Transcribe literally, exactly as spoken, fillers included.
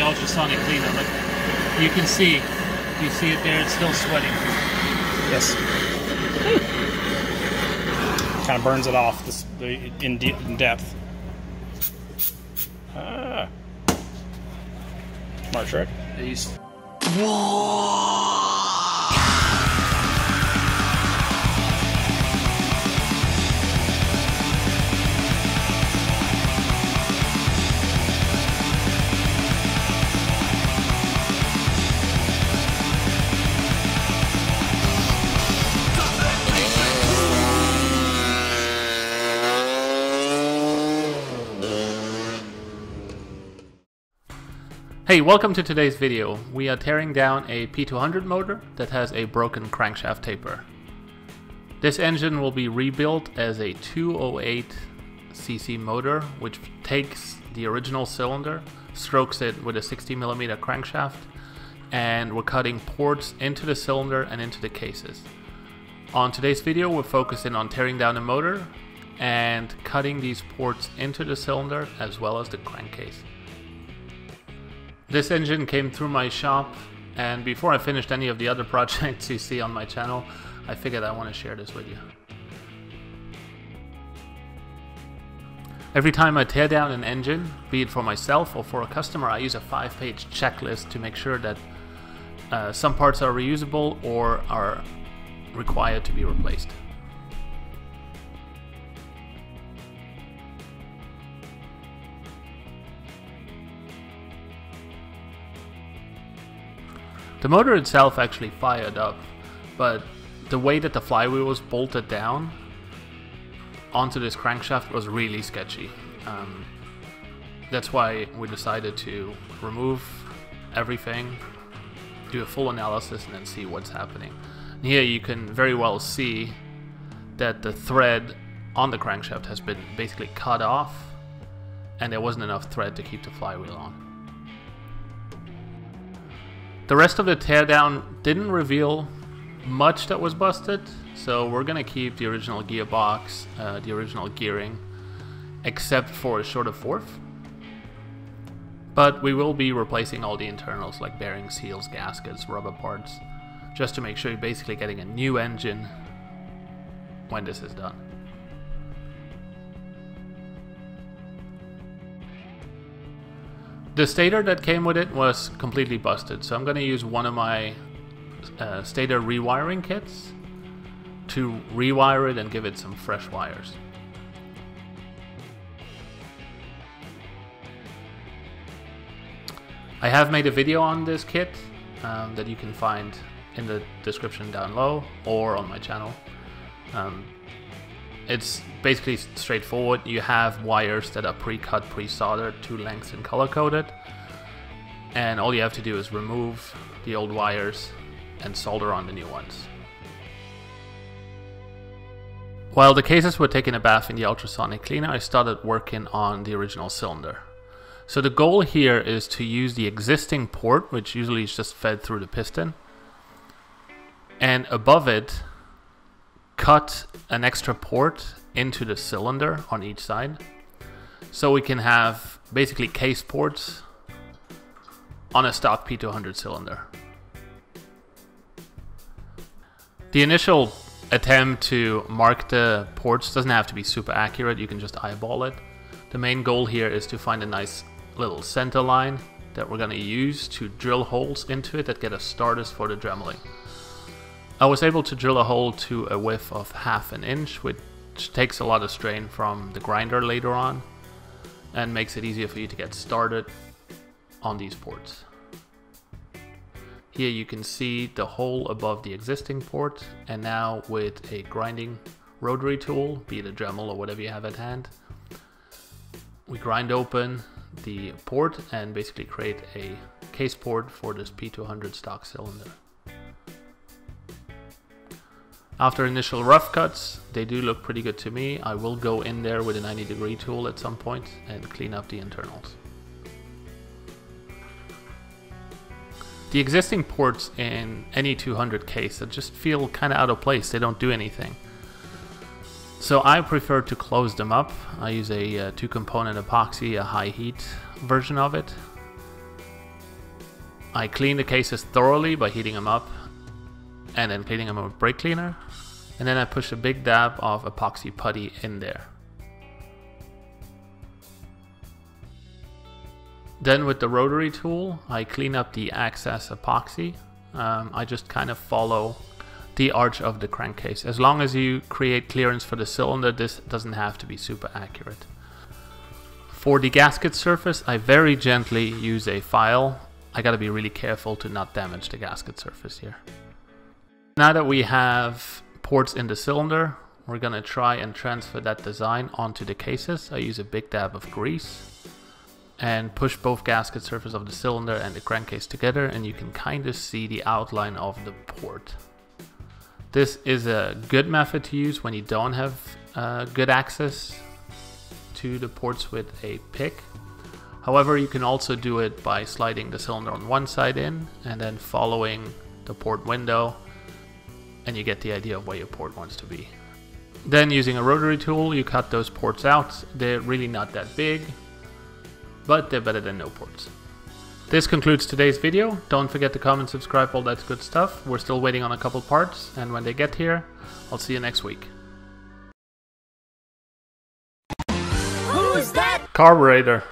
the ultrasonic cleaner. Look, you can see, you see it there, it's still sweating. Yes. Kind of burns it off this, in, de in depth. Ah. Smart trick. Peace. Whoa! Hey, welcome to today's video. We are tearing down a P two hundred motor that has a broken crankshaft taper. This engine will be rebuilt as a two oh eight c c motor, which takes the original cylinder, strokes it with a sixty millimeter crankshaft, and we're cutting ports into the cylinder and into the cases. On today's video, we're focusing on tearing down the motor and cutting these ports into the cylinder as well as the crankcase. This engine came through my shop, and before I finished any of the other projects you see on my channel, I figured I want to share this with you. Every time I tear down an engine, be it for myself or for a customer, I use a five page checklist to make sure that uh, some parts are reusable or are required to be replaced. The motor itself actually fired up, but the way that the flywheel was bolted down onto this crankshaft was really sketchy. Um, that's why we decided to remove everything, do a full analysis, and then see what's happening. And here you can very well see that the thread on the crankshaft has been basically cut off, and there wasn't enough thread to keep the flywheel on. The rest of the teardown didn't reveal much that was busted, so we're gonna keep the original gearbox, uh, the original gearing, except for a shorter fourth. But we will be replacing all the internals like bearings, seals, gaskets, rubber parts, just to make sure you're basically getting a new engine when this is done. The stator that came with it was completely busted, so I'm going to use one of my uh, stator rewiring kits to rewire it and give it some fresh wires. I have made a video on this kit um, that you can find in the description down below or on my channel. Um, It's basically straightforward. You have wires that are pre-cut, pre-soldered to lengths and color-coded, and all you have to do is remove the old wires and solder on the new ones. While the cases were taking a bath in the ultrasonic cleaner, I started working on the original cylinder. So the goal here is to use the existing port, which usually is just fed through the piston, and above it cut an extra port into the cylinder on each side, so we can have basically case ports on a stock P two hundred cylinder. The initial attempt to mark the ports doesn't have to be super accurate, you can just eyeball it. The main goal here is to find a nice little center line that we're going to use to drill holes into it that get us starters for the dremeling. I was able to drill a hole to a width of half an inch, which takes a lot of strain from the grinder later on and makes it easier for you to get started on these ports. Here you can see the hole above the existing port, and now with a grinding rotary tool, be it a Dremel or whatever you have at hand, we grind open the port and basically create a case port for this P two hundred stock cylinder. After initial rough cuts, they do look pretty good to me. I will go in there with a ninety degree tool at some point and clean up the internals. The existing ports in any two hundred case that just feel kind of out of place, they don't do anything. So I prefer to close them up. I use a uh, two component epoxy, a high heat version of it, I clean the cases thoroughly by heating them up and then cleaning them with brake cleaner, and then I push a big dab of epoxy putty in there. Then with the rotary tool, I clean up the excess epoxy. Um, I just kind of follow the arch of the crankcase. As long as you create clearance for the cylinder, this doesn't have to be super accurate. For the gasket surface, I very gently use a file. I gotta be really careful to not damage the gasket surface here. Now that we have ports in the cylinder, we're gonna try and transfer that design onto the cases. I use a big dab of grease and push both gasket surface of the cylinder and the crankcase together, and you can kind of see the outline of the port. This is a good method to use when you don't have uh, good access to the ports with a pick. However, you can also do it by sliding the cylinder on one side in and then following the port window, and you get the idea of where your port wants to be. Then using a rotary tool, you cut those ports out. They're really not that big, but they're better than no ports. This concludes today's video. Don't forget to comment, subscribe, all that good stuff. We're still waiting on a couple parts, and when they get here, I'll see you next week. Who's that? Carburetor.